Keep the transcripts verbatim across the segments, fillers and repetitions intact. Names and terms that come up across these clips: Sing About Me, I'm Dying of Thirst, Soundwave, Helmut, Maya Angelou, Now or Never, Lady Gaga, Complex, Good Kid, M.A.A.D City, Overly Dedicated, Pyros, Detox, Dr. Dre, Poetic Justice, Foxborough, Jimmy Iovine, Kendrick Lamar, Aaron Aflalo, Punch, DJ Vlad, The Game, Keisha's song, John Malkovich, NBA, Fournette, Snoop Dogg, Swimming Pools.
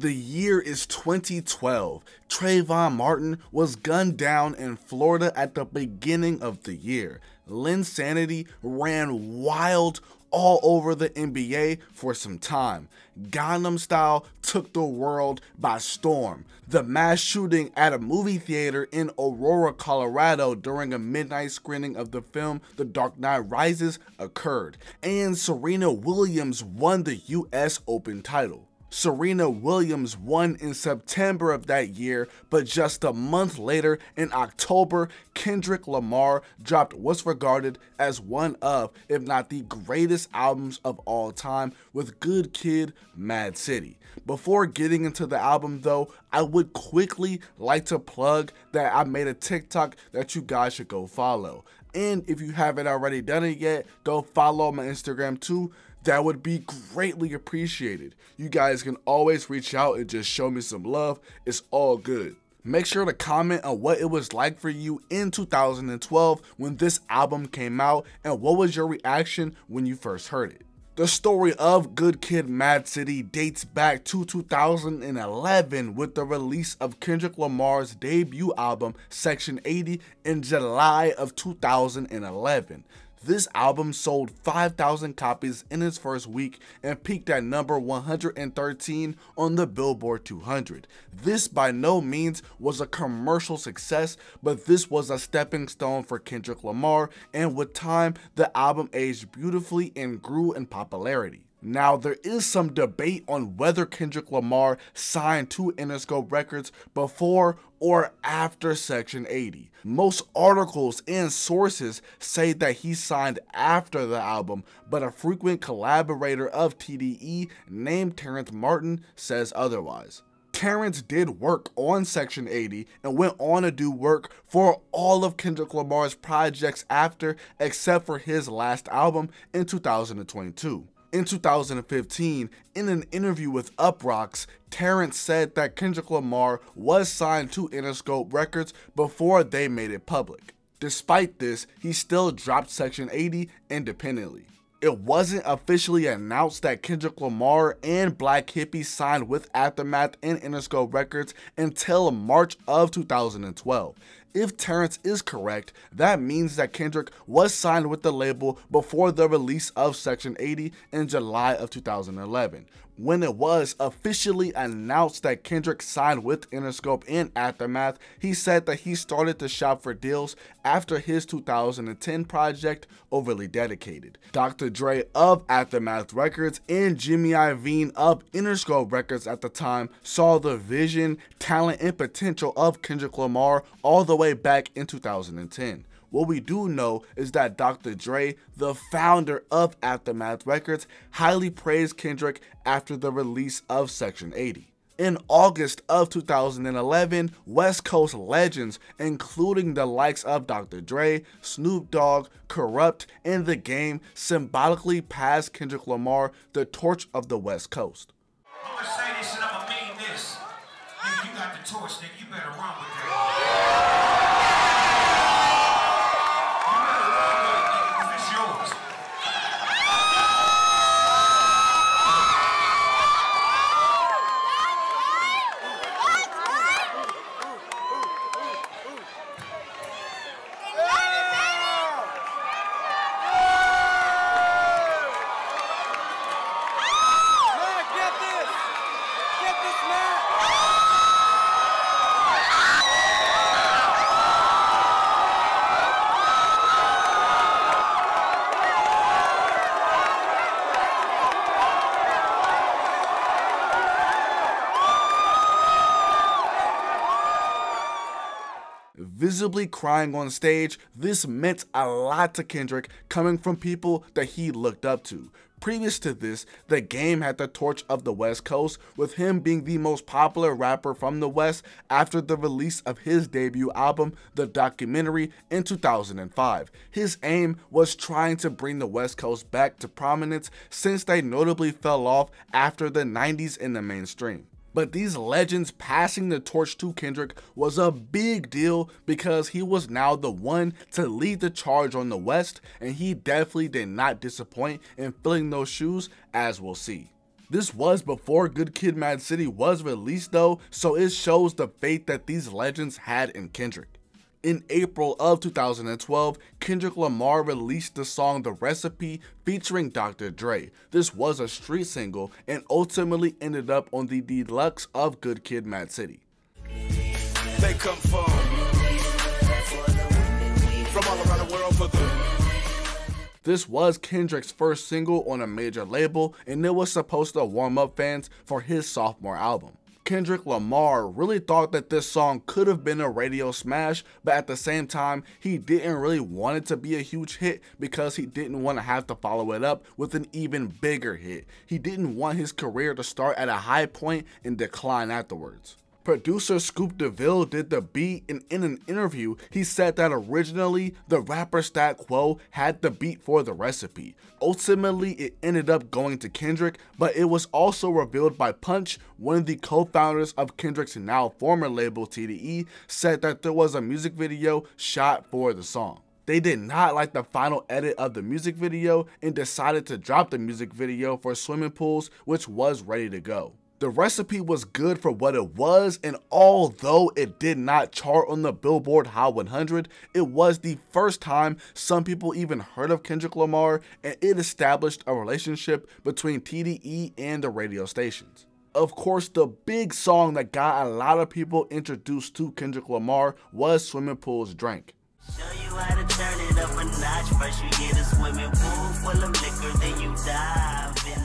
The year is twenty twelve. Trayvon Martin was gunned down in Florida at the beginning of the year. Linsanity ran wild all over the N B A for some time. Gangnam Style took the world by storm. The mass shooting at a movie theater in Aurora, Colorado during a midnight screening of the film The Dark Knight Rises occurred, and Serena Williams won the U S Open title. Serena Williams won in September of that year, but just a month later, in October, Kendrick Lamar dropped what's regarded as one of, if not the greatest albums of all time, with Good Kid, M A A D City. Before getting into the album though, I would quickly like to plug that I made a TikTok that you guys should go follow. And if you haven't already done it yet, go follow my Instagram too. That would be greatly appreciated. You guys can always reach out and just show me some love. It's all good. Make sure to comment on what it was like for you in two thousand twelve when this album came out, and what was your reaction when you first heard it. The story of Good Kid, M A A D City dates back to two thousand eleven with the release of Kendrick Lamar's debut album, Section eighty, in July of two thousand eleven. This album sold five thousand copies in its first week and peaked at number one hundred thirteen on the Billboard two hundred. This by no means was a commercial success, but this was a stepping stone for Kendrick Lamar, and with time, the album aged beautifully and grew in popularity. Now, there is some debate on whether Kendrick Lamar signed to Interscope Records before or after Section eighty. Most articles and sources say that he signed after the album, but a frequent collaborator of T D E named Terrence Martin says otherwise. Terrence did work on Section eighty and went on to do work for all of Kendrick Lamar's projects after, except for his last album in two thousand twenty-two. In two thousand fifteen, in an interview with Uproxx, Terrence said that Kendrick Lamar was signed to Interscope Records before they made it public. Despite this, he still dropped Section eighty independently. It wasn't officially announced that Kendrick Lamar and Black Hippie signed with Aftermath and Interscope Records until March of two thousand twelve. If Terrence is correct, that means that Kendrick was signed with the label before the release of Section eighty in July of two thousand eleven. When it was officially announced that Kendrick signed with Interscope and Aftermath, he said that he started to shop for deals after his two thousand ten project, Overly Dedicated. Doctor Dre of Aftermath Records and Jimmy Iovine of Interscope Records at the time saw the vision, talent, and potential of Kendrick Lamar all the way back in two thousand ten. What we do know is that Doctor Dre, the founder of Aftermath Records, highly praised Kendrick after the release of Section eighty. In August of two thousand eleven, West Coast legends, including the likes of Doctor Dre, Snoop Dogg, Corrupt, and The Game, symbolically passed Kendrick Lamar the torch of the West Coast. I'm gonna say this and I'm gonna mean this. If you got the torch, then you better run with that. Visibly crying on stage, this meant a lot to Kendrick, coming from people that he looked up to. Previous to this, The Game had the torch of the West Coast, with him being the most popular rapper from the West after the release of his debut album, The Documentary, in two thousand five. His aim was trying to bring the West Coast back to prominence, since they notably fell off after the nineties in the mainstream. But these legends passing the torch to Kendrick was a big deal, because he was now the one to lead the charge on the West, and he definitely did not disappoint in filling those shoes, as we'll see. This was before Good Kid, M A A D City was released though, so it shows the faith that these legends had in Kendrick. In April of two thousand twelve, Kendrick Lamar released the song The Recipe featuring Doctor Dre. This was a street single and ultimately ended up on the deluxe of Good Kid, M A A D City. They come far from all around the world for the... This was Kendrick's first single on a major label, and it was supposed to warm up fans for his sophomore album. Kendrick Lamar really thought that this song could have been a radio smash, but at the same time, he didn't really want it to be a huge hit because he didn't want to have to follow it up with an even bigger hit. He didn't want his career to start at a high point and decline afterwards. Producer Scoop DeVille did the beat, and in an interview, he said that originally, the rapper Stat Quo had the beat for The Recipe. Ultimately, it ended up going to Kendrick, but it was also revealed by Punch, one of the co-founders of Kendrick's now former label T D E, said that there was a music video shot for the song. They did not like the final edit of the music video and decided to drop the music video for Swimming Pools, which was ready to go. The Recipe was good for what it was, and although it did not chart on the Billboard Hot one hundred, it was the first time some people even heard of Kendrick Lamar, and it established a relationship between T D E and the radio stations. Of course, the big song that got a lot of people introduced to Kendrick Lamar was Swimming Pools Drank. Show you how to turn it up a notch. First you get a swimming pool full of liquor, then you dive in.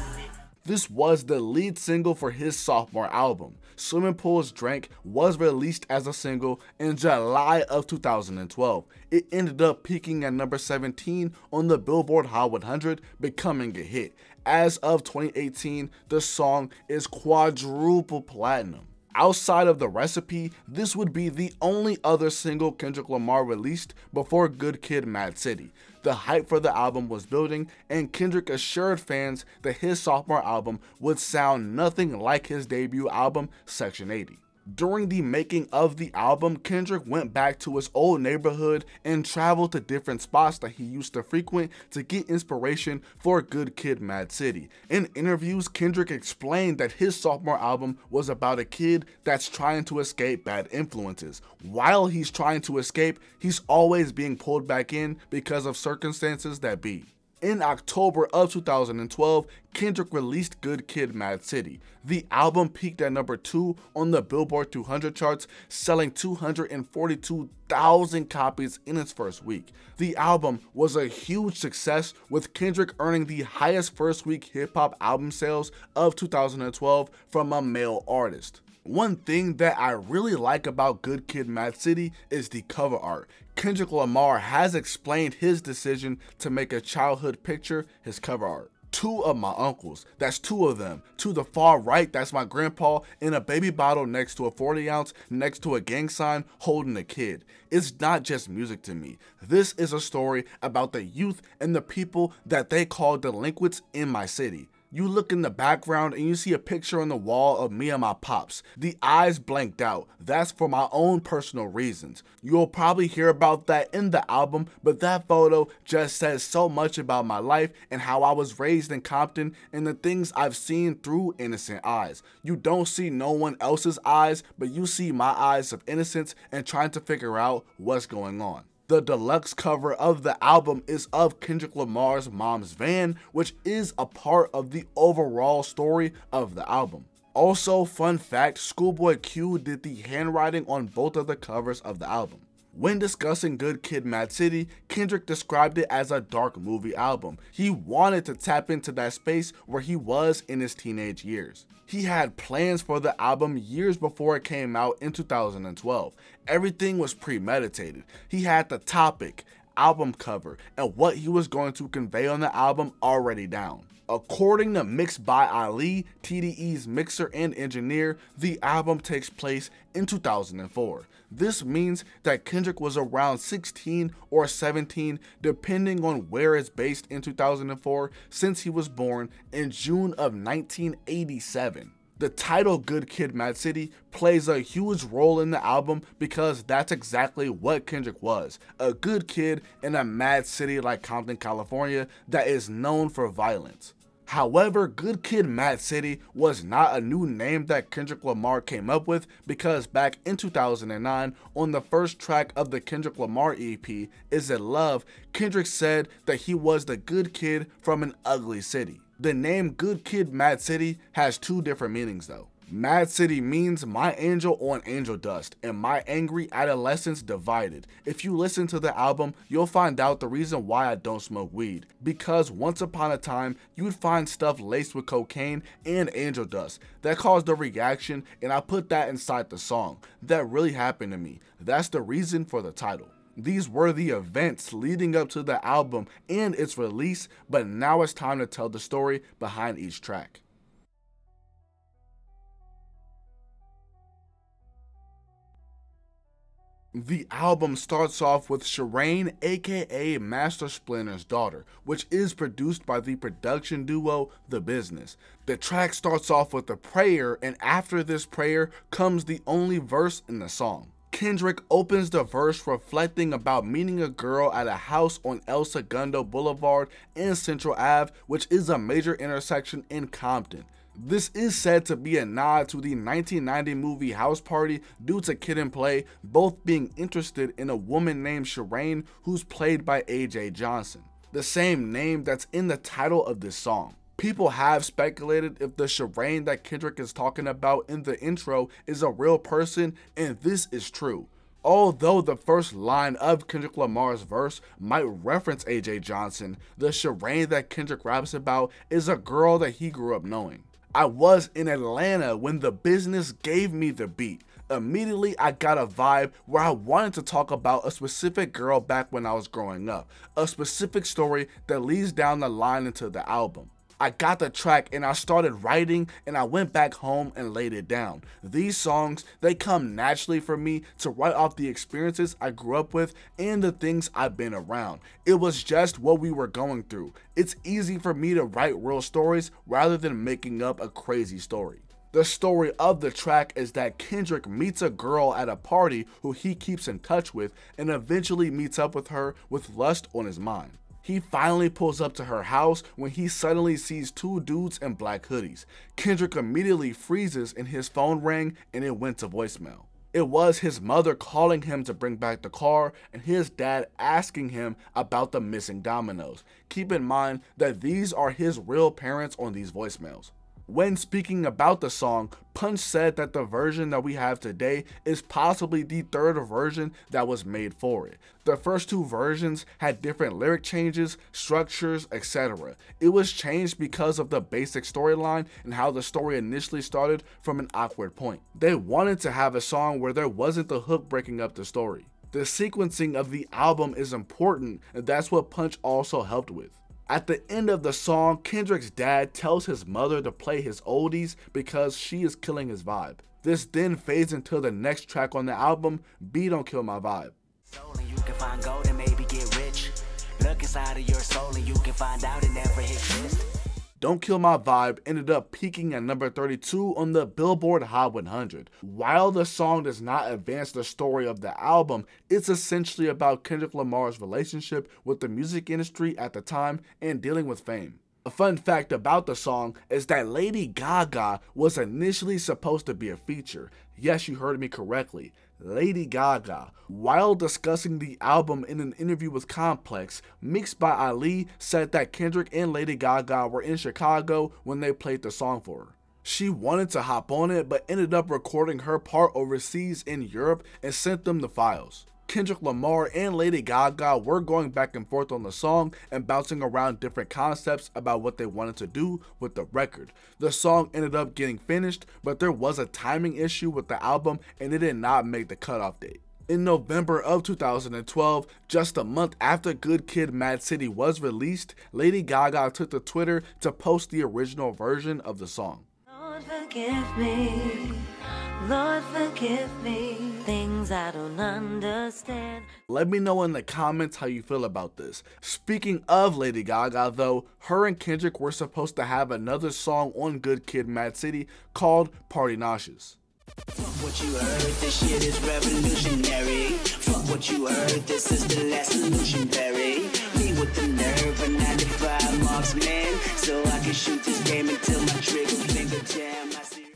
This was the lead single for his sophomore album. Swimming Pools Drank was released as a single in July of two thousand twelve. It ended up peaking at number seventeen on the Billboard Hot one hundred, becoming a hit. As of twenty eighteen, the song is quadruple platinum. Outside of The Recipe, this would be the only other single Kendrick Lamar released before Good Kid, M A A D City. The hype for the album was building, and Kendrick assured fans that his sophomore album would sound nothing like his debut album, Section eighty. During the making of the album, Kendrick went back to his old neighborhood and traveled to different spots that he used to frequent to get inspiration for Good Kid, M A A D City. In interviews, Kendrick explained that his sophomore album was about a kid that's trying to escape bad influences. While he's trying to escape, he's always being pulled back in because of circumstances that be. In October of two thousand twelve, Kendrick released Good Kid, M A A D City. The album peaked at number two on the Billboard two hundred charts, selling two hundred forty-two thousand copies in its first week. The album was a huge success, with Kendrick earning the highest first week hip-hop album sales of two thousand twelve from a male artist. One thing that I really like about Good Kid, M A A D City is the cover art. Kendrick Lamar has explained his decision to make a childhood picture his cover art. Two of my uncles, that's two of them. To the far right, that's my grandpa, in a baby bottle next to a forty ounce, next to a gang sign, holding a kid. It's not just music to me. This is a story about the youth and the people that they call delinquents in my city. You look in the background and you see a picture on the wall of me and my pops. The eyes blanked out. That's for my own personal reasons. You'll probably hear about that in the album, but that photo just says so much about my life and how I was raised in Compton and the things I've seen through innocent eyes. You don't see no one else's eyes, but you see my eyes of innocence and trying to figure out what's going on. The deluxe cover of the album is of Kendrick Lamar's mom's van, which is a part of the overall story of the album. Also, fun fact, Schoolboy Q did the handwriting on both of the covers of the album. When discussing Good Kid, M A A D City, Kendrick described it as a dark movie album. He wanted to tap into that space where he was in his teenage years. He had plans for the album years before it came out in two thousand twelve. Everything was premeditated. He had the topic, album cover, and what he was going to convey on the album already down. According to Mix by Ali, T D E's mixer and engineer, the album takes place in two thousand four. This means that Kendrick was around sixteen or seventeen, depending on where it's based in two thousand four, since he was born in June of nineteen eighty-seven. The title Good Kid, M A A D City plays a huge role in the album because that's exactly what Kendrick was, a good kid in a mad city like Compton, California that is known for violence. However, Good Kid M A A D City was not a new name that Kendrick Lamar came up with, because back in two thousand nine, on the first track of the Kendrick Lamar E P, Is It Love, Kendrick said that he was the good kid from an ugly city. The name Good Kid M A A D City has two different meanings though. M A A D City means my angel on angel dust and my angry adolescence divided. If you listen to the album, you'll find out the reason why I don't smoke weed. Because once upon a time, you'd find stuff laced with cocaine and angel dust. That caused a reaction, and I put that inside the song. That really happened to me. That's the reason for the title. These were the events leading up to the album and its release, but now it's time to tell the story behind each track. The album starts off with Shireen, aka Master Splinter's daughter, which is produced by the production duo The Business. The track starts off with a prayer, and after this prayer comes the only verse in the song. Kendrick opens the verse reflecting about meeting a girl at a house on El Segundo Boulevard and Central Avenue, which is a major intersection in Compton. This is said to be a nod to the nineteen ninety movie House Party due to Kid and Play both being interested in a woman named Shireen, who's played by A J Johnson, the same name that's in the title of this song. People have speculated if the Shireen that Kendrick is talking about in the intro is a real person, and this is true. Although the first line of Kendrick Lamar's verse might reference A J Johnson, the Shireen that Kendrick raps about is a girl that he grew up knowing. I was in Atlanta when The Business gave me the beat. Immediately I got a vibe where I wanted to talk about a specific girl back when I was growing up, a specific story that leads down the line into the album. I got the track and I started writing, and I went back home and laid it down. These songs, they come naturally for me to write off the experiences I grew up with and the things I've been around. It was just what we were going through. It's easy for me to write real stories rather than making up a crazy story. The story of the track is that Kendrick meets a girl at a party who he keeps in touch with, and eventually meets up with her with lust on his mind. He finally pulls up to her house when he suddenly sees two dudes in black hoodies. Kendrick immediately freezes, and his phone rang and it went to voicemail. It was his mother calling him to bring back the car, and his dad asking him about the missing dominoes. Keep in mind that these are his real parents on these voicemails. When speaking about the song, Punch said that the version that we have today is possibly the third version that was made for it. The first two versions had different lyric changes, structures, et cetera. It was changed because of the basic storyline and how the story initially started from an awkward point. They wanted to have a song where there wasn't the hook breaking up the story. The sequencing of the album is important, and that's what Punch also helped with. At the end of the song, Kendrick's dad tells his mother to play his oldies because she is killing his vibe. This then fades into the next track on the album, B Don't Kill My Vibe. You can find gold and maybe get rich. Look inside of your soul and you can find out it never exists. Don't Kill My Vibe ended up peaking at number thirty-two on the Billboard Hot one hundred. While the song does not advance the story of the album, it's essentially about Kendrick Lamar's relationship with the music industry at the time and dealing with fame. A fun fact about the song is that Lady Gaga was initially supposed to be a feature. Yes, you heard me correctly. Lady Gaga. While discussing the album in an interview with Complex, Mixed by Ali said that Kendrick and Lady Gaga were in Chicago when they played the song for her. She wanted to hop on it, but ended up recording her part overseas in Europe and sent them the files. Kendrick Lamar and Lady Gaga were going back and forth on the song and bouncing around different concepts about what they wanted to do with the record. The song ended up getting finished, but there was a timing issue with the album and it did not make the cutoff date. In November of two thousand twelve, just a month after Good Kid M A A D City was released, Lady Gaga took to Twitter to post the original version of the song. Lord forgive me, Lord forgive me, things I don't understand. Let me know in the comments how you feel about this. Speaking of Lady Gaga though, her and Kendrick were supposed to have another song on Good Kid M A A D City called Party Nauseous. Fuck what you heard, this shit is revolutionary. Fuck what you heard, this is the last illusionary. Me with the nerve and ninety-five marksman, so I can shoot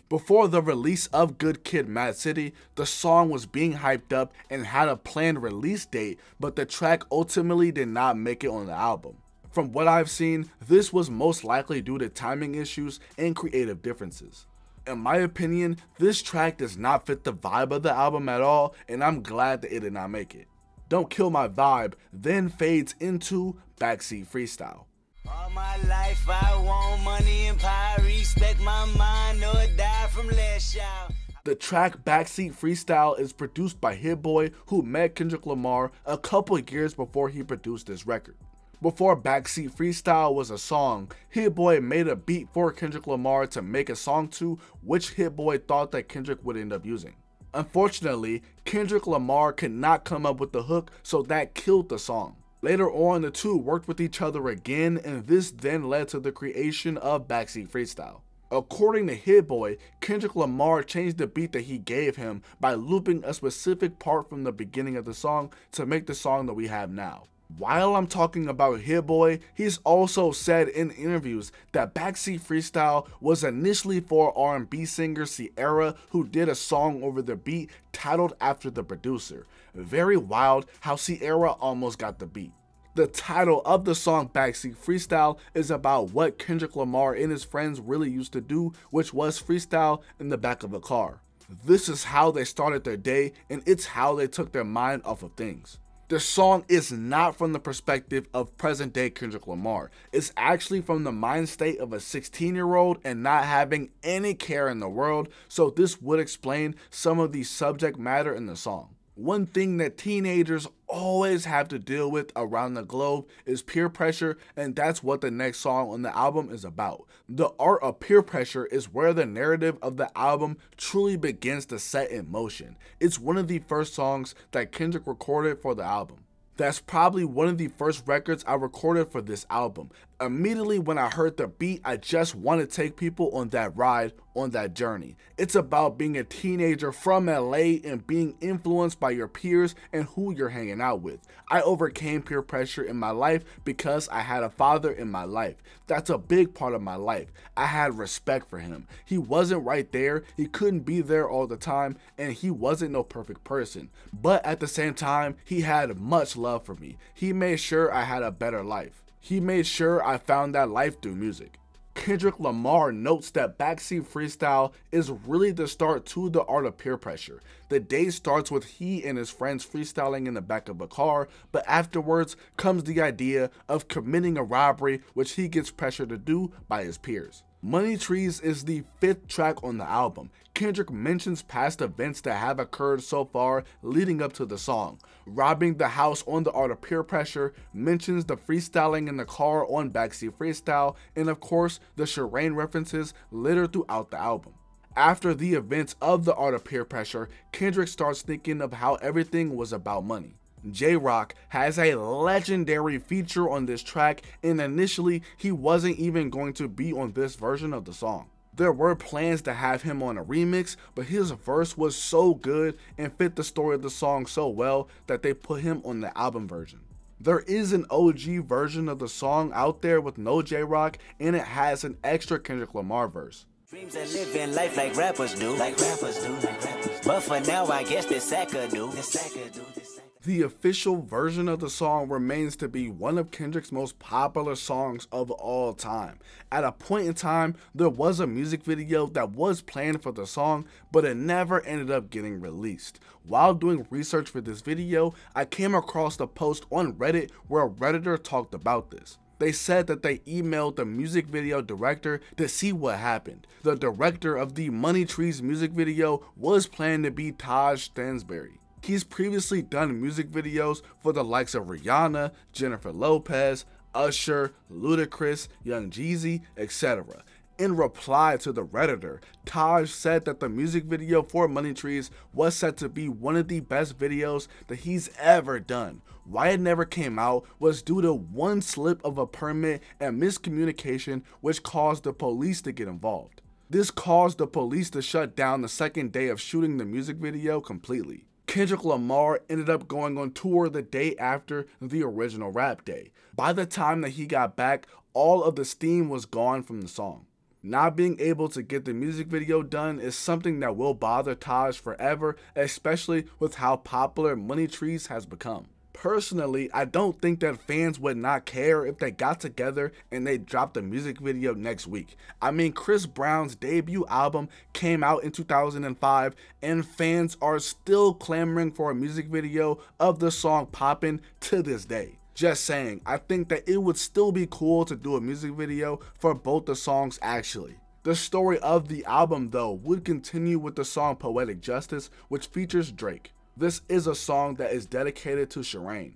Before the release of Good Kid, M A A D City, the song was being hyped up and had a planned release date, but the track ultimately did not make it on the album. From what I've seen, this was most likely due to timing issues and creative differences. In my opinion, this track does not fit the vibe of the album at all, and I'm glad that it did not make it. Don't Kill My Vibe then fades into Backseat Freestyle. All my life I want money and power, respect my mind or die from last shout. The track Backseat Freestyle is produced by Hit Boy, who met Kendrick Lamar a couple years before he produced this record. Before Backseat Freestyle was a song, Hit Boy made a beat for Kendrick Lamar to make a song to, which Hit Boy thought that Kendrick would end up using. Unfortunately, Kendrick Lamar could not come up with the hook, so that killed the song. Later on, the two worked with each other again, and this then led to the creation of Backseat Freestyle. According to Hit Boy, Kendrick Lamar changed the beat that he gave him by looping a specific part from the beginning of the song to make the song that we have now. While I'm talking about Hit Boy, he's also said in interviews that Backseat Freestyle was initially for R and B singer Ciara, who did a song over the beat titled after the producer. Very wild how Ciara almost got the beat. The title of the song Backseat Freestyle is about what Kendrick Lamar and his friends really used to do, which was freestyle in the back of a car. This is how they started their day, and it's how they took their mind off of things. The song is not from the perspective of present day Kendrick Lamar. It's actually from the mind state of a sixteen year old and not having any care in the world, so this would explain some of the subject matter in the song. One thing that teenagers always have to deal with around the globe is peer pressure, and that's what the next song on the album is about. The art of peer pressure is where the narrative of the album truly begins to set in motion. It's one of the first songs that Kendrick recorded for the album. That's probably one of the first records I recorded for this album. Immediately when I heard the beat, I just want to take people on that ride, on that journey. It's about being a teenager from L A and being influenced by your peers and who you're hanging out with. I overcame peer pressure in my life because I had a father in my life. That's a big part of my life. I had respect for him. He wasn't right there, he couldn't be there all the time, and he wasn't no perfect person. But at the same time, he had much love for me. He made sure I had a better life. He made sure I found that life through music. Kendrick Lamar notes that Backseat Freestyle is really the start to the art of peer pressure. The day starts with he and his friends freestyling in the back of a car, but afterwards comes the idea of committing a robbery, which he gets pressured to do by his peers. Money Trees is the fifth track on the album. Kendrick mentions past events that have occurred so far leading up to the song. Robbing the house on the art of peer pressure, mentions the freestyling in the car on Backseat Freestyle, and of course the Shireen references litter throughout the album. After the events of the art of peer pressure, Kendrick starts thinking of how everything was about money. J-Rock has a legendary feature on this track, and initially he wasn't even going to be on this version of the song. There were plans to have him on a remix, but his verse was so good and fit the story of the song so well that they put him on the album version. There is an O G version of the song out there with no J-Rock, and it has an extra Kendrick Lamar verse. Dreams of living life like rappers do, like rappers do, like rappers do. But for now I guess this sacker do, this sacker do, this sacker. The official version of the song remains to be one of Kendrick's most popular songs of all time. At a point in time, there was a music video that was planned for the song, but it never ended up getting released. While doing research for this video, I came across the post on Reddit where a Redditor talked about this. They said that they emailed the music video director to see what happened. The director of the Money Trees music video was planned to be Taj Stansberry. He's previously done music videos for the likes of Rihanna, Jennifer Lopez, Usher, Ludacris, Young Jeezy, et cetera. In reply to the Redditor, Taj said that the music video for Money Trees was said to be one of the best videos that he's ever done. Why it never came out was due to one slip of a permit and miscommunication, which caused the police to get involved. This caused the police to shut down the second day of shooting the music video completely. Kendrick Lamar ended up going on tour the day after the original rap day. By the time that he got back, all of the steam was gone from the song. Not being able to get the music video done is something that will bother Taj forever, especially with how popular Money Trees has become. Personally, I don't think that fans would not care if they got together and they dropped a music video next week. I mean, Chris Brown's debut album came out in two thousand five and fans are still clamoring for a music video of the song Poppin' to this day. Just saying, I think that it would still be cool to do a music video for both the songs actually. The story of the album though would continue with the song Poetic Justice, which features Drake. This is a song that is dedicated to Shireen.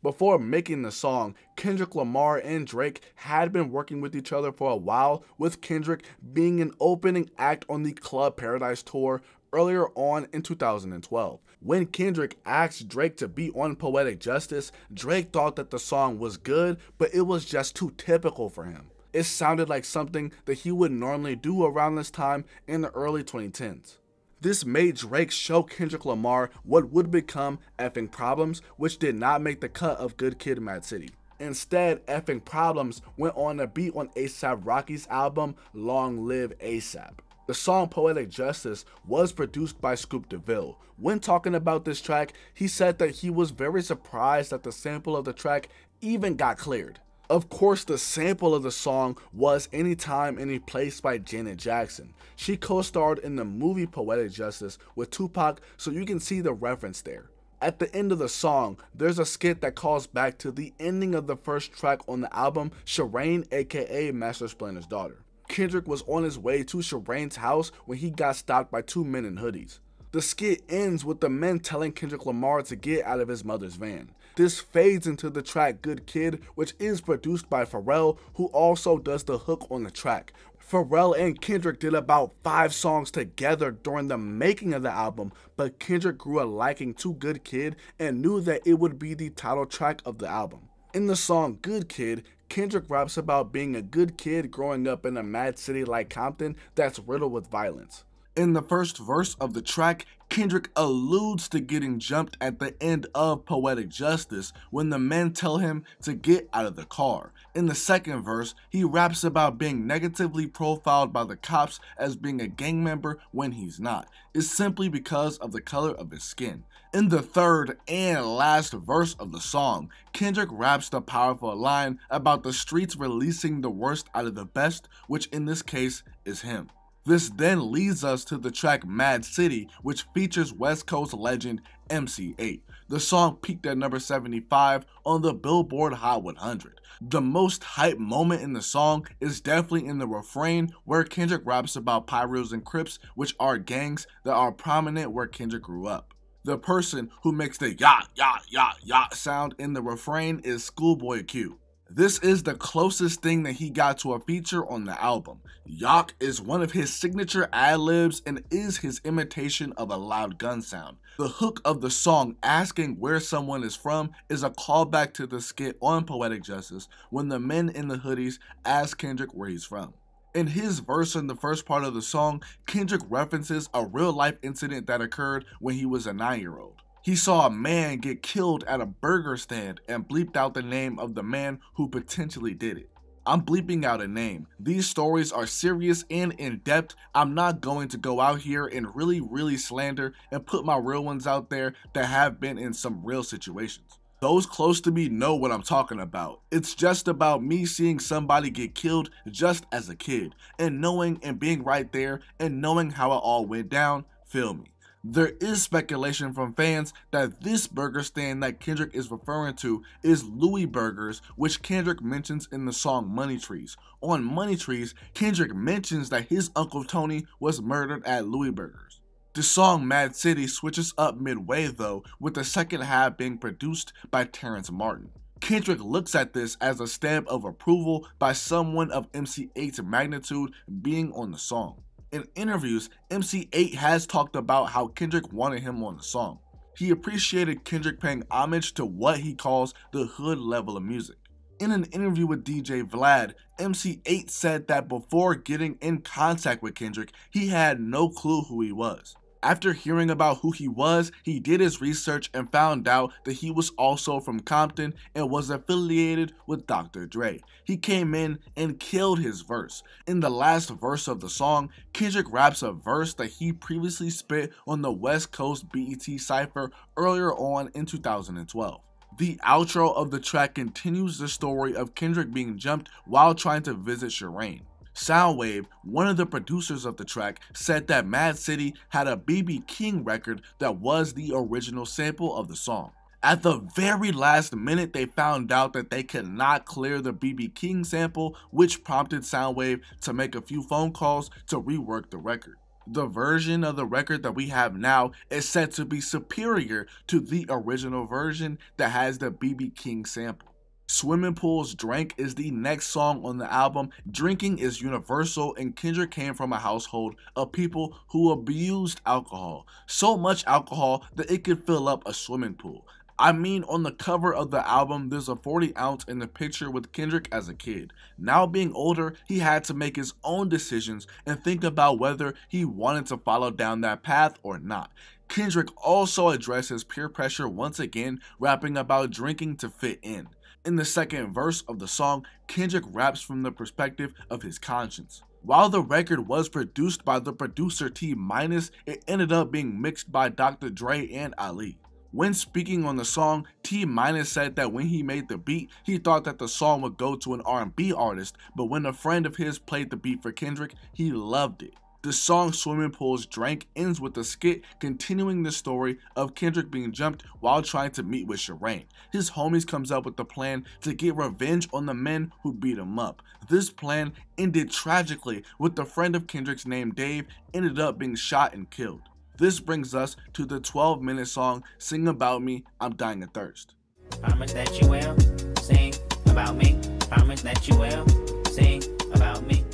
Before making the song, Kendrick Lamar and Drake had been working with each other for a while, with Kendrick being an opening act on the Club Paradise tour earlier on in two thousand twelve. When Kendrick asked Drake to be on Poetic Justice, Drake thought that the song was good, but it was just too typical for him. It sounded like something that he would normally do around this time in the early twenty tens. This made Drake show Kendrick Lamar what would become F*cking Problems, which did not make the cut of Good Kid, M A A D City. Instead, F*cking Problems went on a beat on A$AP Rocky's album Long Live A$AP. The song Poetic Justice was produced by Scoop DeVille. When talking about this track, he said that he was very surprised that the sample of the track even got cleared. Of course, the sample of the song was Anytime, Any Place by Janet Jackson. She co-starred in the movie Poetic Justice with Tupac, so you can see the reference there. At the end of the song, there's a skit that calls back to the ending of the first track on the album, Shireen, aka Master Splinter's daughter. Kendrick was on his way to Shireen's house when he got stopped by two men in hoodies. The skit ends with the men telling Kendrick Lamar to get out of his mother's van. This fades into the track Good Kid, which is produced by Pharrell, who also does the hook on the track. Pharrell and Kendrick did about five songs together during the making of the album, but Kendrick grew a liking to Good Kid and knew that it would be the title track of the album. In the song Good Kid, Kendrick raps about being a good kid growing up in a mad city like Compton that's riddled with violence. In the first verse of the track, Kendrick alludes to getting jumped at the end of Poetic Justice when the men tell him to get out of the car. In the second verse, he raps about being negatively profiled by the cops as being a gang member when he's not. It's simply because of the color of his skin. In the third and last verse of the song, Kendrick raps the powerful line about the streets releasing the worst out of the best, which in this case is him. This then leads us to the track M A A D City, which features West Coast legend M C Eiht. The song peaked at number seventy-five on the Billboard Hot one hundred. The most hype moment in the song is definitely in the refrain, where Kendrick raps about Pyros and Crips, which are gangs that are prominent where Kendrick grew up. The person who makes the yah yah yah yah sound in the refrain is Schoolboy Q. This is the closest thing that he got to a feature on the album. Yawk is one of his signature ad-libs and is his imitation of a loud gun sound. The hook of the song asking where someone is from is a callback to the skit on Poetic Justice when the men in the hoodies ask Kendrick where he's from. In his verse in the first part of the song, Kendrick references a real-life incident that occurred when he was a nine-year-old. He saw a man get killed at a burger stand and bleeped out the name of the man who potentially did it. I'm bleeping out a name. These stories are serious and in-depth. I'm not going to go out here and really, really slander and put my real ones out there that have been in some real situations. Those close to me know what I'm talking about. It's just about me seeing somebody get killed just as a kid and knowing and being right there and knowing how it all went down. Feel me? There is speculation from fans that this burger stand that Kendrick is referring to is Louis Burgers, which Kendrick mentions in the song Money Trees. On Money Trees, Kendrick mentions that his Uncle Tony was murdered at Louis Burgers. The song M A A D City switches up midway though, with the second half being produced by Terrence Martin. Kendrick looks at this as a stamp of approval by someone of M C Eight's magnitude being on the song. In interviews, M C Eiht has talked about how Kendrick wanted him on the song. He appreciated Kendrick paying homage to what he calls the hood level of music. In an interview with D J Vlad, M C Eiht said that before getting in contact with Kendrick, he had no clue who he was. After hearing about who he was, he did his research and found out that he was also from Compton and was affiliated with Doctor Dre. He came in and killed his verse. In the last verse of the song, Kendrick raps a verse that he previously spit on the West Coast B E T Cypher earlier on in two thousand twelve. The outro of the track continues the story of Kendrick being jumped while trying to visit Shireen. Soundwave, one of the producers of the track, said that M A A D City had a B B King record that was the original sample of the song. At the very last minute, they found out that they could not clear the B B King sample, which prompted Soundwave to make a few phone calls to rework the record. The version of the record that we have now is said to be superior to the original version that has the B B King sample. Swimming Pools Drank is the next song on the album. Drinking is universal, and Kendrick came from a household of people who abused alcohol. So much alcohol that it could fill up a swimming pool. I mean, on the cover of the album, there's a forty ounce in the picture with Kendrick as a kid. Now being older, he had to make his own decisions and think about whether he wanted to follow down that path or not. Kendrick also addresses peer pressure once again, rapping about drinking to fit in. In the second verse of the song, Kendrick raps from the perspective of his conscience. While the record was produced by the producer T Minus, it ended up being mixed by Doctor Dre and Ali. When speaking on the song, T Minus said that when he made the beat, he thought that the song would go to an R and B artist, but when a friend of his played the beat for Kendrick, he loved it. The song Swimming Pools Drank ends with a skit continuing the story of Kendrick being jumped while trying to meet with Shireen. His homies comes up with the plan to get revenge on the men who beat him up. This plan ended tragically with the friend of Kendrick's named Dave ended up being shot and killed. This brings us to the twelve minute song Sing About Me, I'm Dying of Thirst. Promise that you will sing about me. Promise that you will sing about me.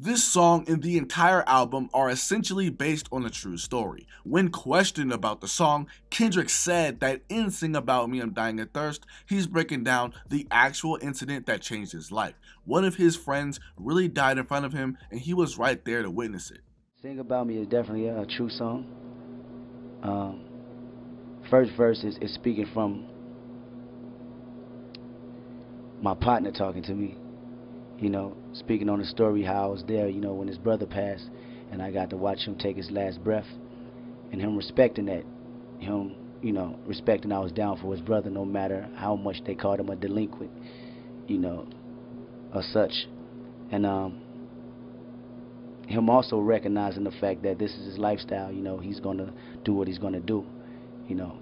This song and the entire album are essentially based on a true story. When questioned about the song, Kendrick said that in Sing About Me, I'm Dying of Thirst, he's breaking down the actual incident that changed his life. One of his friends really died in front of him and he was right there to witness it. Sing About Me is definitely a true song. Um, first verse is, is speaking from my partner talking to me. You know, speaking on the story how I was there, you know, when his brother passed and I got to watch him take his last breath and him respecting that, him, you know, respecting I was down for his brother no matter how much they called him a delinquent, you know, or such. And um, him also recognizing the fact that this is his lifestyle, you know, he's going to do what he's going to do, you know.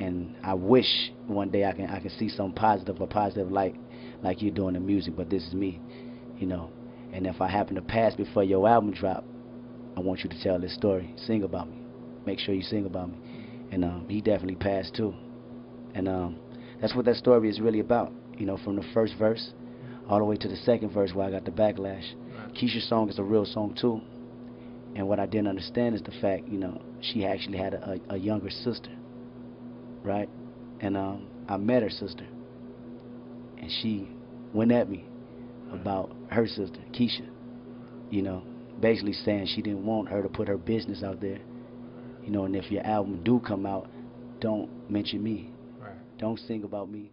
And I wish one day I can I can see some positive, a positive light like you're doing the music, but this is me, you know. And if I happen to pass before your album drop, I want you to tell this story. Sing about me. Make sure you sing about me. And um, he definitely passed too. And um, that's what that story is really about, you know, from the first verse all the way to the second verse where I got the backlash. Keisha's song is a real song too. And what I didn't understand is the fact, you know, she actually had a, a, a younger sister. Right? And um, I met her sister, and she went at me about her sister, Keisha, you know, basically saying she didn't want her to put her business out there, you know, and if your album do come out, don't mention me, don't sing about me.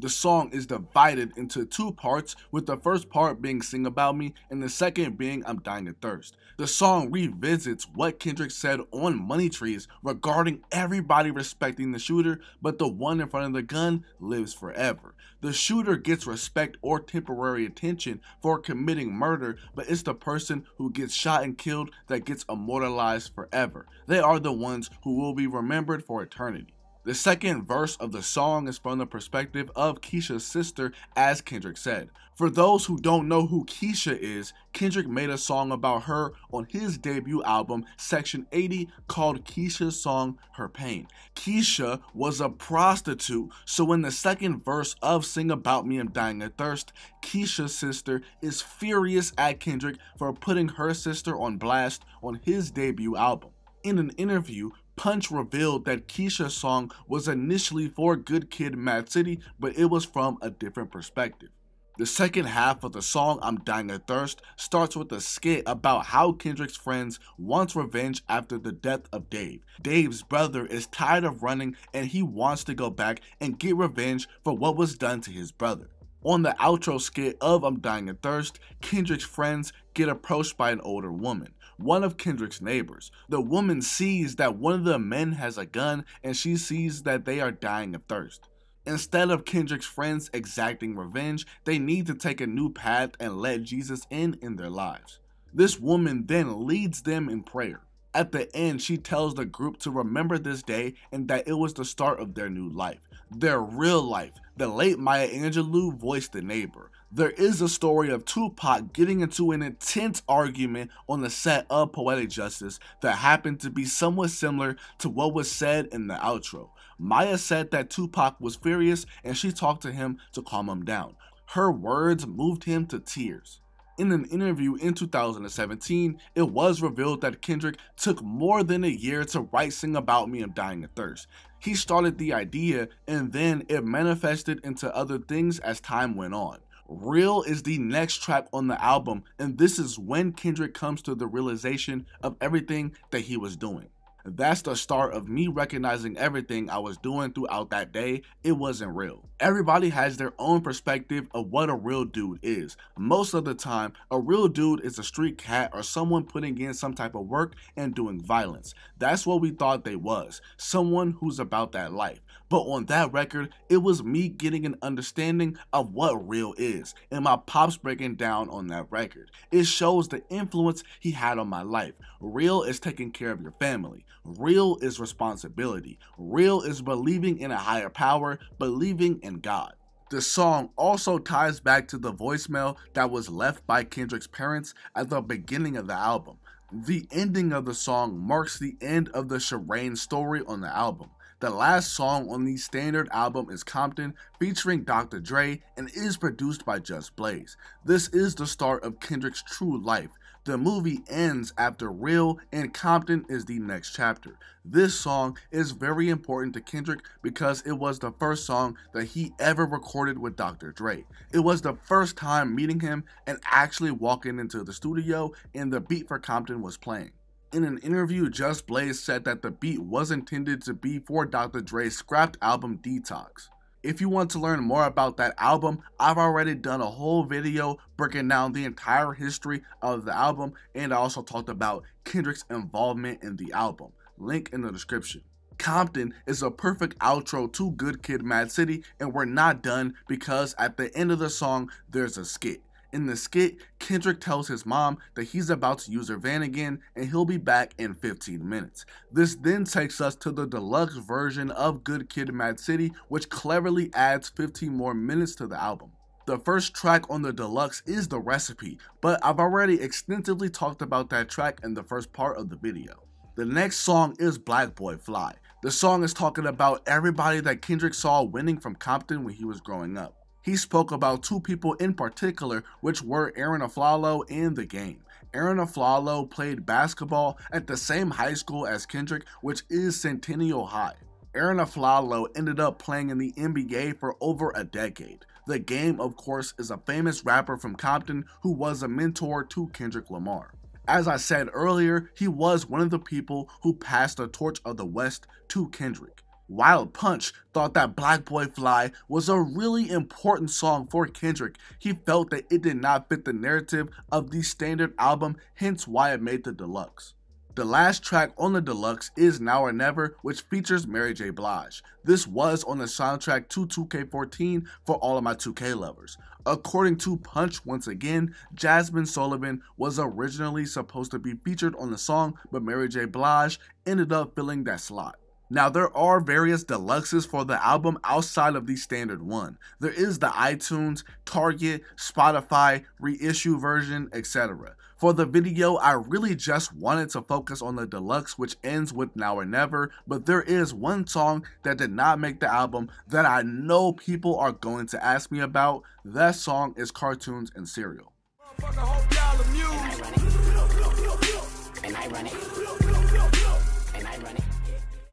The song is divided into two parts, with the first part being Sing About Me and the second being I'm Dying of Thirst. The song revisits what Kendrick said on Money Trees regarding everybody respecting the shooter, but the one in front of the gun lives forever. The shooter gets respect or temporary attention for committing murder, but it's the person who gets shot and killed that gets immortalized forever. They are the ones who will be remembered for eternity. The second verse of the song is from the perspective of Keisha's sister, as Kendrick said. For those who don't know who Keisha is, Kendrick made a song about her on his debut album, Section eighty, called Keisha's Song, Her Pain. Keisha was a prostitute, so in the second verse of Sing About Me, I'm Dying of Thirst, Keisha's sister is furious at Kendrick for putting her sister on blast on his debut album. In an interview, Punch revealed that Keisha's song was initially for Good Kid M A A D City, but it was from a different perspective. The second half of the song, I'm Dying of Thirst, starts with a skit about how Kendrick's friends wants revenge after the death of Dave. Dave's brother is tired of running and he wants to go back and get revenge for what was done to his brother. On the outro skit of I'm Dying of Thirst, Kendrick's friends get approached by an older woman, one of Kendrick's neighbors. The woman sees that one of the men has a gun and she sees that they are dying of thirst. Instead of Kendrick's friends exacting revenge, they need to take a new path and let Jesus in in their lives. This woman then leads them in prayer. At the end, she tells the group to remember this day and that it was the start of their new life, their real life. The late Maya Angelou voiced The Neighbor. There is a story of Tupac getting into an intense argument on the set of Poetic Justice that happened to be somewhat similar to what was said in the outro. Maya said that Tupac was furious and she talked to him to calm him down. Her words moved him to tears. In an interview in two thousand seventeen, it was revealed that Kendrick took more than a year to write Sing About Me, I'm Dying of Thirst. He started the idea and then it manifested into other things as time went on. Real is the next track on the album, and this is when Kendrick comes to the realization of everything that he was doing. That's the start of me recognizing everything I was doing throughout that day, it wasn't real. Everybody has their own perspective of what a real dude is. Most of the time, a real dude is a street cat or someone putting in some type of work and doing violence. That's what we thought they was, someone who's about that life. But on that record, it was me getting an understanding of what real is, and my pops breaking down on that record. It shows the influence he had on my life. Real is taking care of your family. Real is responsibility. Real is believing in a higher power, believing in God. The song also ties back to the voicemail that was left by Kendrick's parents at the beginning of the album. The ending of the song marks the end of the Shireen story on the album. The last song on the standard album is Compton, featuring Doctor Dre, and is produced by Just Blaze. This is the start of Kendrick's true life. The movie ends after Real, and Compton is the next chapter. This song is very important to Kendrick because it was the first song that he ever recorded with Doctor Dre. It was the first time meeting him and actually walking into the studio and the beat for Compton was playing. In an interview, Just Blaze said that the beat was intended to be for Doctor Dre's scrapped album Detox. If you want to learn more about that album, I've already done a whole video breaking down the entire history of the album, and I also talked about Kendrick's involvement in the album. Link in the description. Compton is a perfect outro to Good Kid, M A A D City, and we're not done because at the end of the song, there's a skit. In the skit, Kendrick tells his mom that he's about to use her van again and he'll be back in fifteen minutes. This then takes us to the deluxe version of Good Kid, M A A D City, which cleverly adds fifteen more minutes to the album. The first track on the deluxe is The Recipe, but I've already extensively talked about that track in the first part of the video. The next song is Black Boy Fly. The song is talking about everybody that Kendrick saw winning from Compton when he was growing up. He spoke about two people in particular, which were Aaron Aflalo and The Game. Aaron Aflalo played basketball at the same high school as Kendrick, which is Centennial High. Aaron Aflalo ended up playing in the N B A for over a decade. The Game, of course, is a famous rapper from Compton who was a mentor to Kendrick Lamar. As I said earlier, he was one of the people who passed the torch of the West to Kendrick. Wild Punch thought that Black Boy Fly was a really important song for Kendrick. He felt that it did not fit the narrative of the standard album, hence why it made the deluxe. The last track on the deluxe is Now or Never, which features Mary J. Blige. This was on the soundtrack to two K fourteen for all of my two K lovers. According to Punch once again, Jasmine Sullivan was originally supposed to be featured on the song, but Mary J. Blige ended up filling that slot. Now, there are various deluxes for the album outside of the standard one. There is the iTunes, Target, Spotify, reissue version, et cetera. For the video, I really just wanted to focus on the deluxe, which ends with Now or Never, but there is one song that did not make the album that I know people are going to ask me about. That song is Cartoons and Cereal.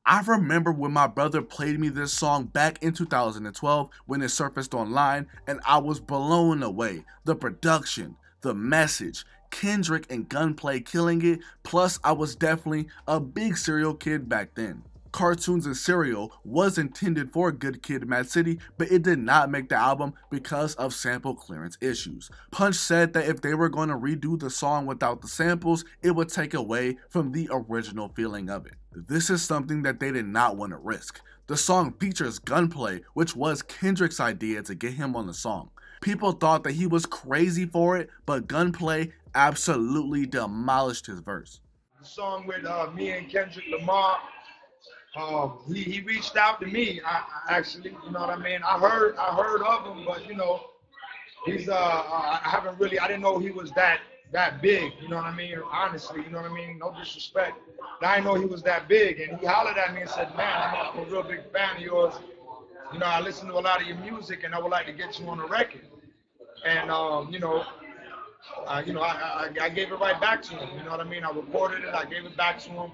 I remember when my brother played me this song back in two thousand twelve when it surfaced online, and I was blown away. The production, the message, Kendrick and Gunplay killing it, plus I was definitely a big Serial kid back then. Cartoons and Serial was intended for Good Kid, M A A D City, but it did not make the album because of sample clearance issues. Punch said that if they were going to redo the song without the samples, it would take away from the original feeling of it. This is something that they did not want to risk. The song features Gunplay, which was Kendrick's idea to get him on the song. People thought that he was crazy for it, but Gunplay absolutely demolished his verse. The song with uh, me and Kendrick Lamar. Uh, he, he reached out to me. I, I actually, you know what I mean. I heard, I heard of him, but you know, he's. Uh, I haven't really. I didn't know he was that that big. You know what I mean. Honestly, you know what I mean. No disrespect. But I didn't know he was that big, and he hollered at me and said, "Man, I'm a real big fan of yours. You know, I listen to a lot of your music, and I would like to get you on a record." And um, you know, uh, you know, I, I I gave it right back to him. You know what I mean. I recorded it. I gave it back to him.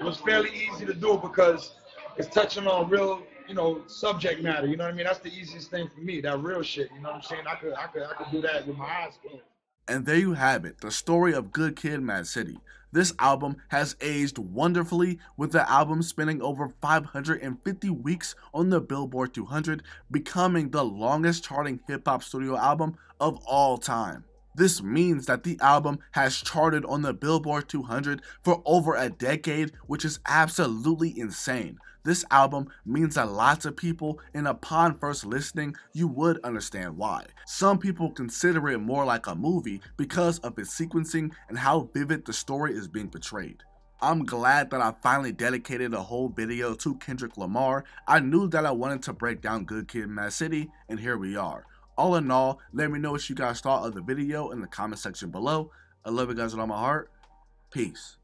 It was fairly easy to do because it's touching on real, you know, subject matter. You know what I mean? That's the easiest thing for me, that real shit. You know what I'm saying? I could, I could, I could do that with my eyes closed. And there you have it, the story of Good Kid, M A A D City. This album has aged wonderfully, with the album spending over five hundred fifty weeks on the Billboard two hundred, becoming the longest charting hip-hop studio album of all time. This means that the album has charted on the Billboard two hundred for over a decade, which is absolutely insane. This album means a lot to people, and upon first listening, you would understand why. Some people consider it more like a movie because of its sequencing and how vivid the story is being portrayed. I'm glad that I finally dedicated a whole video to Kendrick Lamar. I knew that I wanted to break down Good Kid, M A A D City, and here we are. All in all, let me know what you guys thought of the video in the comment section below. I love you guys with all my heart. Peace.